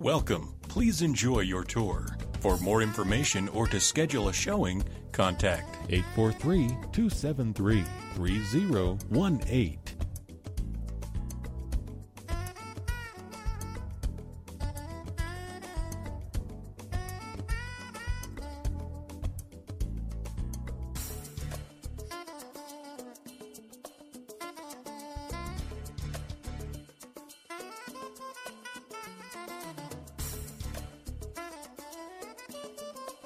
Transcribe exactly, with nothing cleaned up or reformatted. Welcome. Please enjoy your tour. For more information or to schedule a showing, contact eight four three, two seven three, three zero one eight.